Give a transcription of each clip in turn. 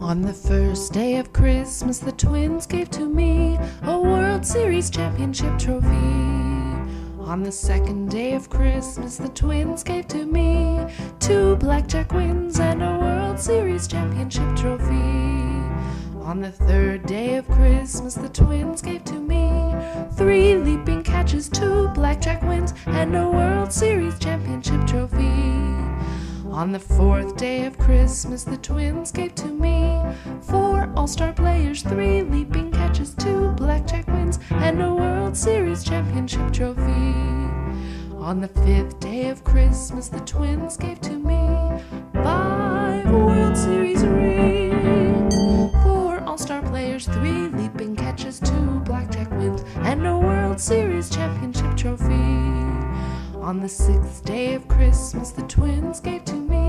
On the first day of Christmas, the twins gave to me a World Series championship trophy. On the second day of Christmas, the twins gave to me two blackjack wins and a World Series championship trophy. On the third day of Christmas, the twins gave to me three leaping catches, two blackjack wins, and a World Series championship trophy. On the fourth day of Christmas, the twins gave to me four all-star players, three leaping catches, two blackjack wins, and a World Series championship trophy. On the fifth day of Christmas, the twins gave to me five World Series rings, four all-star players, three leaping catches, two blackjack wins, and a World Series championship trophy. On the sixth day of Christmas, the twins gave to me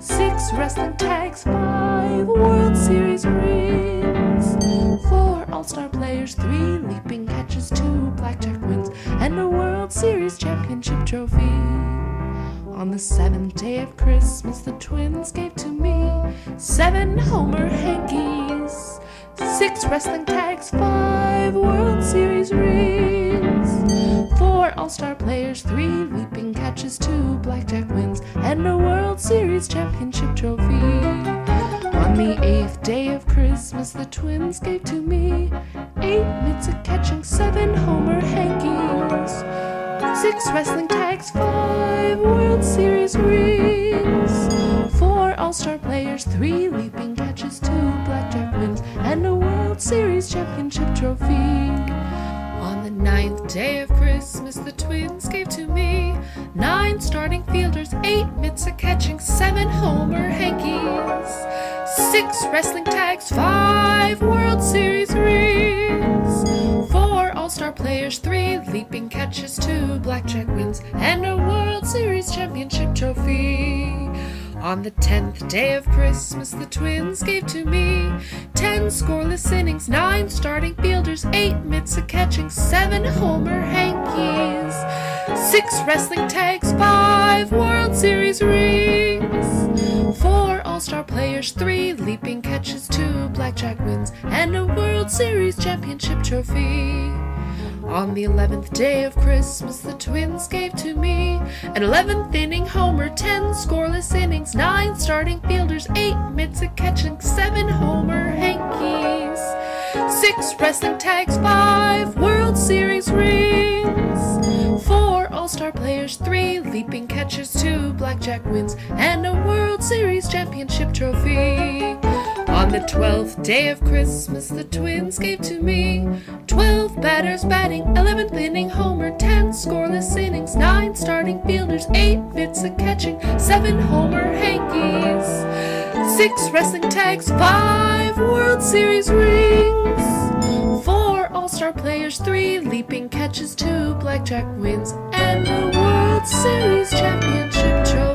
six wrestling tags, five World Series rings, four all-star players, three leaping catches, two blackjack wins, and a World Series championship trophy. On the seventh day of Christmas, the twins gave to me seven Homer Hankies, six wrestling tags, five World Series rings, four all-star players, three leaping catches, two blackjack wins, and a World Series championship trophy. On the eighth day of Christmas, the twins gave to me eight mitts a catching, seven Homer Hankies, six wrestling tags, five World Series rings, four all-star players, three leaping catches, two blackjack wins, and a World Series championship trophy. On the ninth day of Christmas, the twins gave to me nine starting fielders, eight mitts a catching, seven Homer Hankies, six wrestling tags, five World Series rings, four all-star players, three leaping catches, two blackjack wins, and a World Series championship trophy. On the 10th day of Christmas, the twins gave to me 10 scoreless innings, 9 starting fielders, 8 mitts a catching, 7 Homer Hankies, 6 wrestling tags, 5 World Series rings, 4 all-star players, 3 leaping catches, 2 blackjack wins, and a World Series championship trophy. On the 11th day of Christmas, the twins gave to me an 11th inning homer, 10 scoreless innings, 9 starting fielders, 8 mitts a catching, 7 Homer Hankies, 6 wrestling tags, 5 World Series rings, 4 all-star players, 3 leaping catches, 2 blackjack wins, and a World Series championship trophy. On the 12th day of Christmas, the twins gave to me 12 batters batting, 11th inning homer, 10 scoreless innings, 9 starting fielders, 8 mitts a catching, 7 Homer Hankies, 6 wrestling tags, 5 World Series rings, 4 all-star players, 3 leaping catches, 2 blackjack wins, and a World Series championship trophy.